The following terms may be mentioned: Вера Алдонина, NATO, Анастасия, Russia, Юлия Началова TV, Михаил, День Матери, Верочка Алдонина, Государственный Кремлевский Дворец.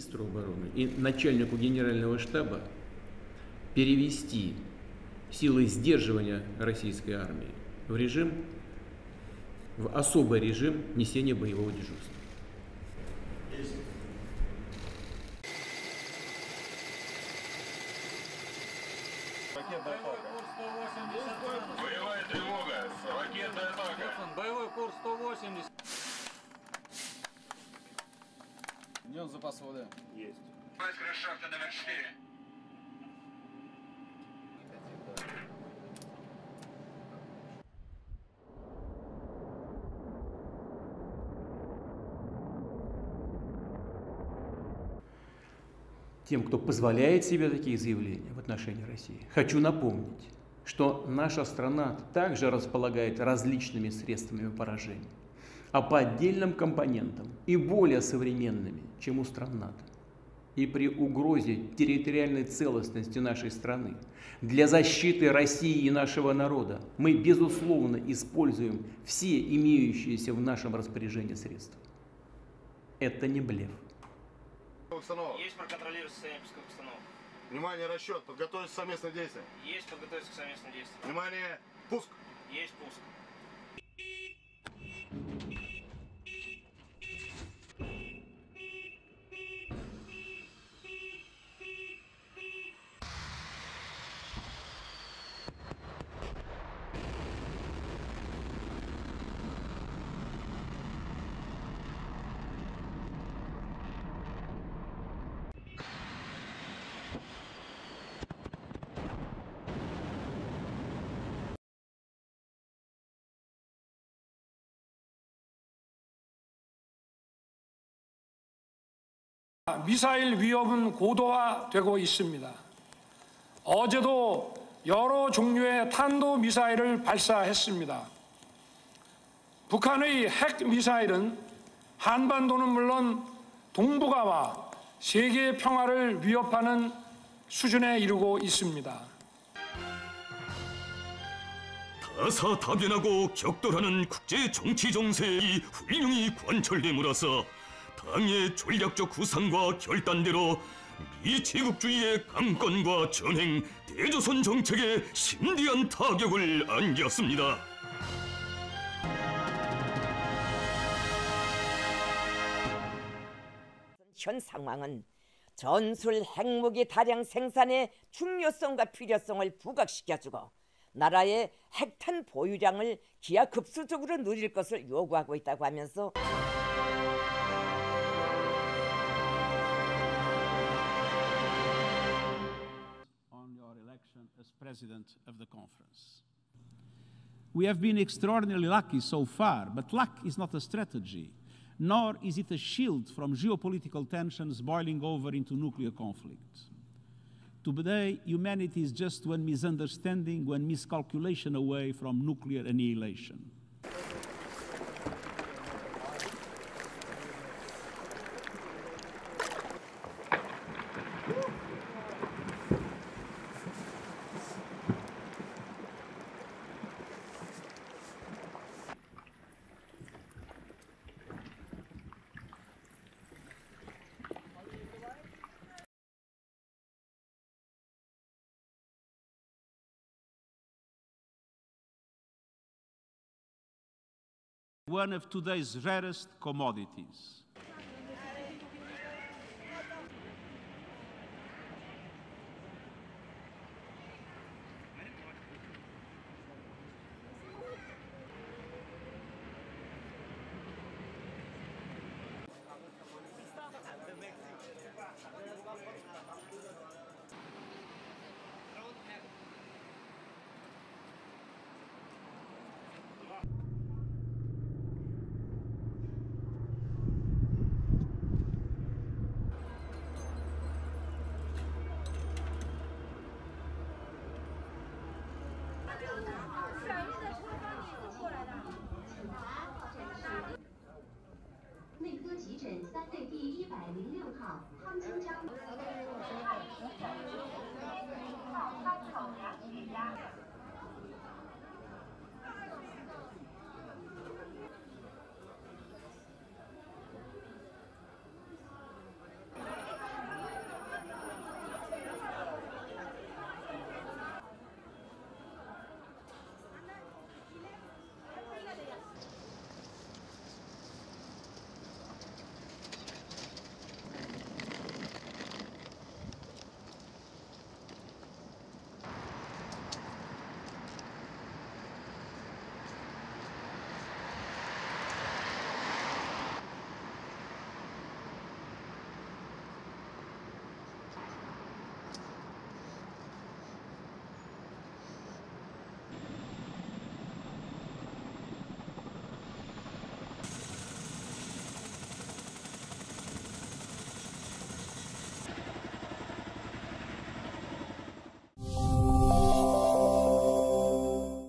министру обороны и начальнику генерального штаба перевести силы сдерживания российской армии в режим, в особый режим несения боевого дежурства. Боевая тревога, ракетная атака. Боевой курс 180. Днем запас воды. Есть. Майская шахта номер 4. Тем, кто позволяет себе такие заявления в отношении России, хочу напомнить, что наша страна также располагает различными средствами поражения, а по отдельным компонентам и более современными, чем у стран НАТО. И при угрозе территориальной целостности нашей страны для защиты России и нашего народа мы, безусловно, используем все имеющиеся в нашем распоряжении средства. Это не блеф. Установок. Есть проконтролировать состояние пусковых установок. Внимание, расчет. Подготовиться к совместным действиям. Есть подготовиться к совместным действиям. Внимание, пуск. Есть пуск. 미사일 위협은 고도화되고 있습니다. 어제도 여러 종류의 탄도미사일을 발사했습니다. 북한의 핵미사일은 한반도는 물론 동북아와 세계 평화를 위협하는 수준에 이르고 있습니다. 다사다변하고 격돌하는 국제 정치 정세의 훌륭히 관철됨으로써 당의 전략적 구상과 결단대로 미제국주의의 강권과 전횡, 대조선 정책에 심대한 타격을 안겼습니다. 현 상황은 전술 핵무기 다량 생산의 중요성과 필요성을 부각시켜주고 나라의 핵탄 보유량을 기하급수적으로 늘릴 것을 요구하고 있다고 하면서 as president of the conference. We have been extraordinarily lucky so far, but luck is not a strategy, nor is it a shield from geopolitical tensions boiling over into nuclear conflict. Today, humanity is just one misunderstanding, one miscalculation away from nuclear annihilation. One of today's rarest commodities.